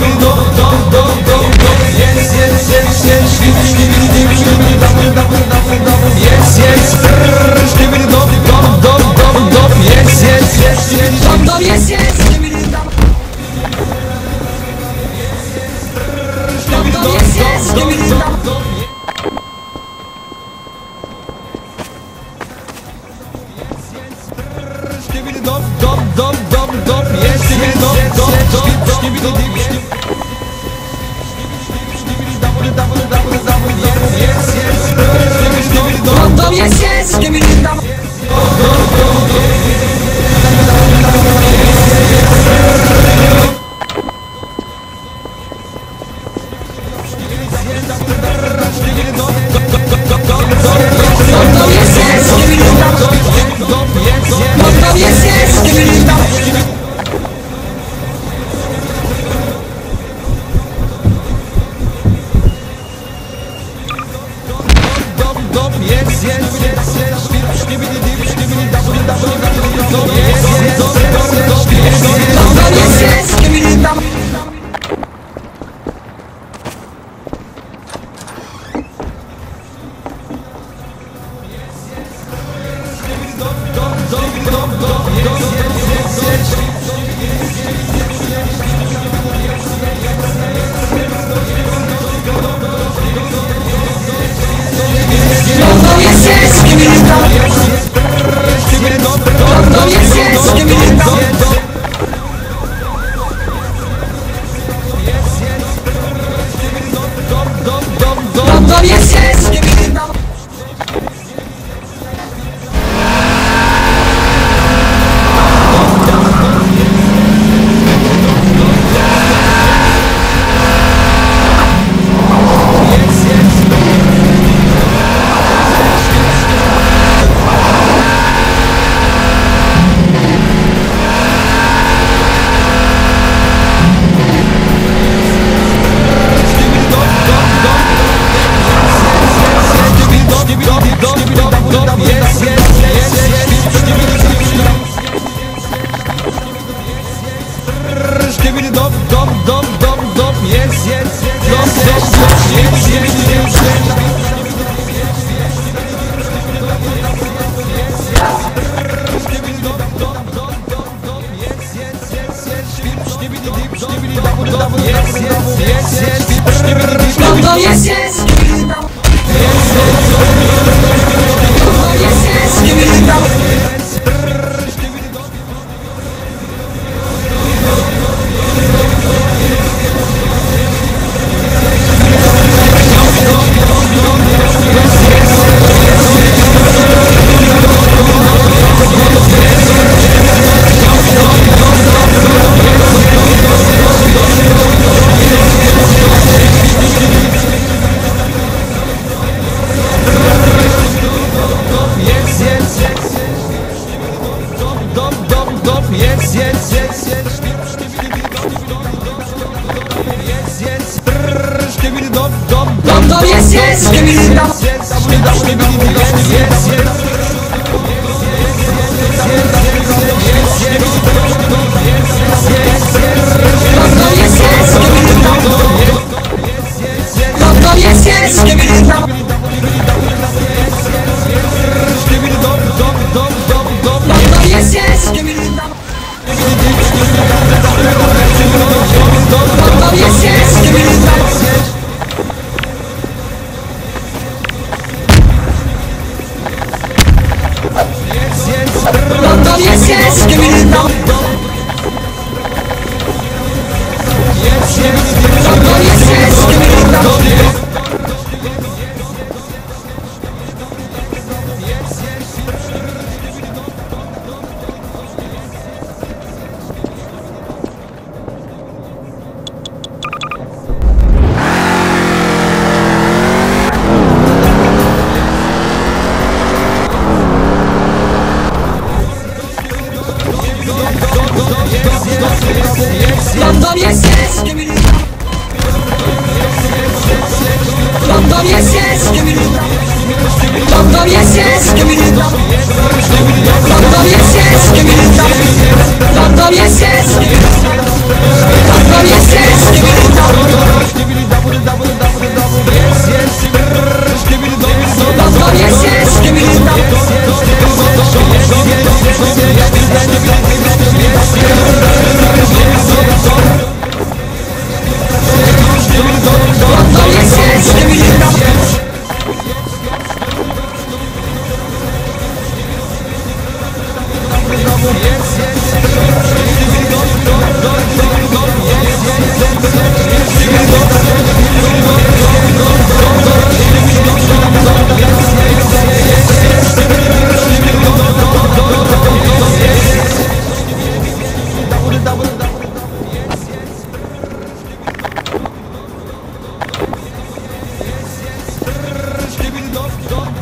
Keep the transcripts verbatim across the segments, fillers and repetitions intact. Give me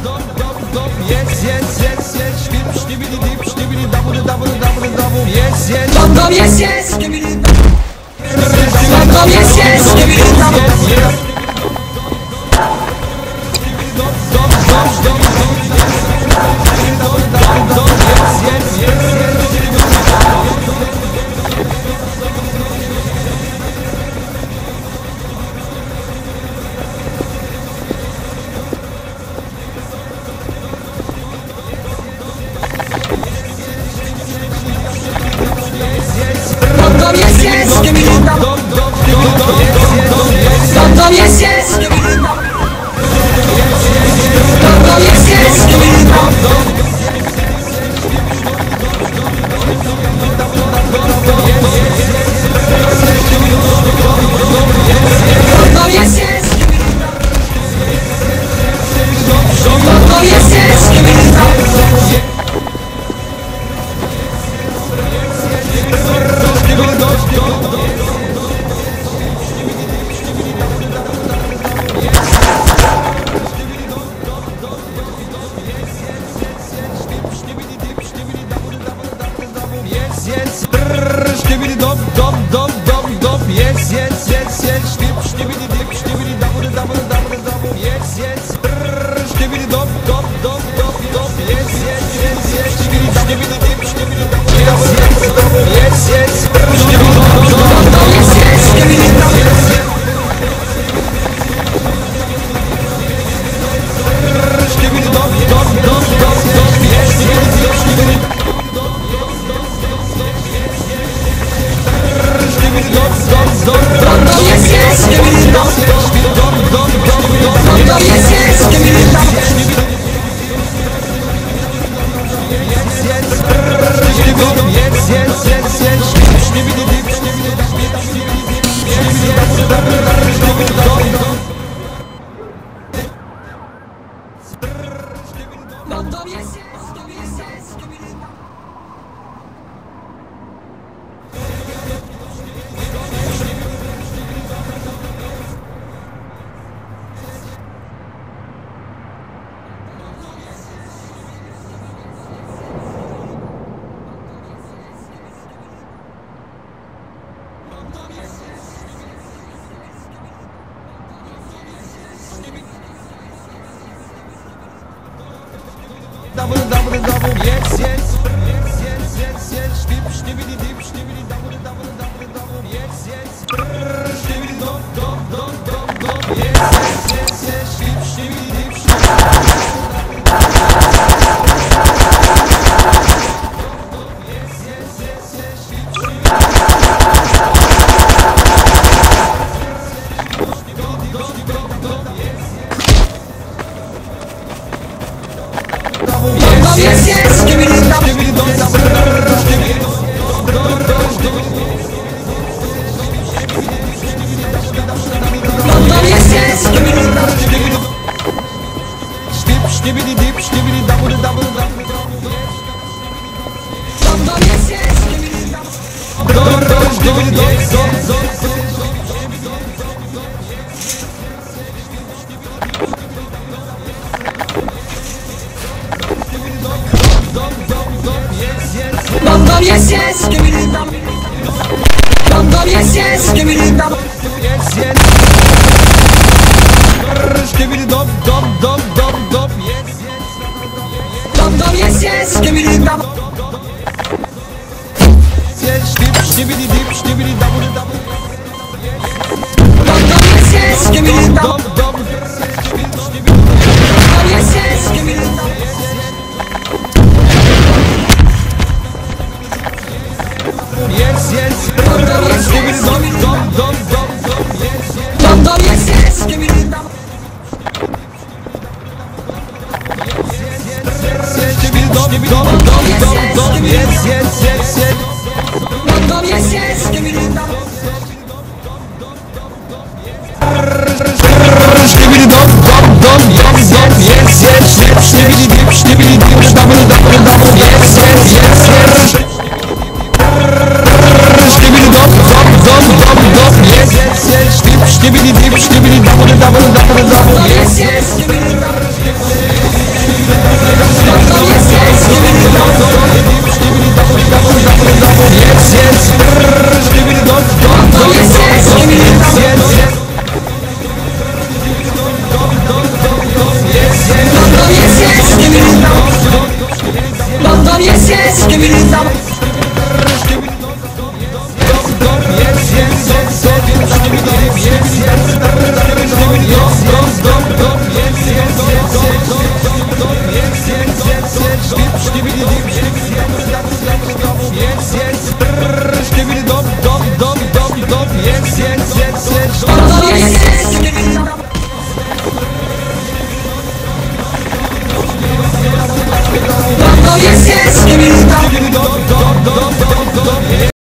Dop, dop, dop, yes, yes, yes, yes. Śpiew, śniewili, dip, śniewili, double, double, double, double, yes, yes. Dop, dop, yes, yes, śniewili, dop, dop, yes, yes, śniewili, double, yes. Dop, dop, dop, dop, dop, dop, yes, yes, yes. Double, double, double, double, yes, yes, give me the double, yes, yes. utilizamos.